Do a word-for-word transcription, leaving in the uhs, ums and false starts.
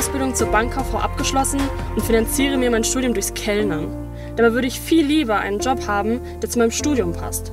Ausbildung zur Bankkauffrau abgeschlossen und finanziere mir mein Studium durchs Kellnern. Dabei würde ich viel lieber einen Job haben, der zu meinem Studium passt.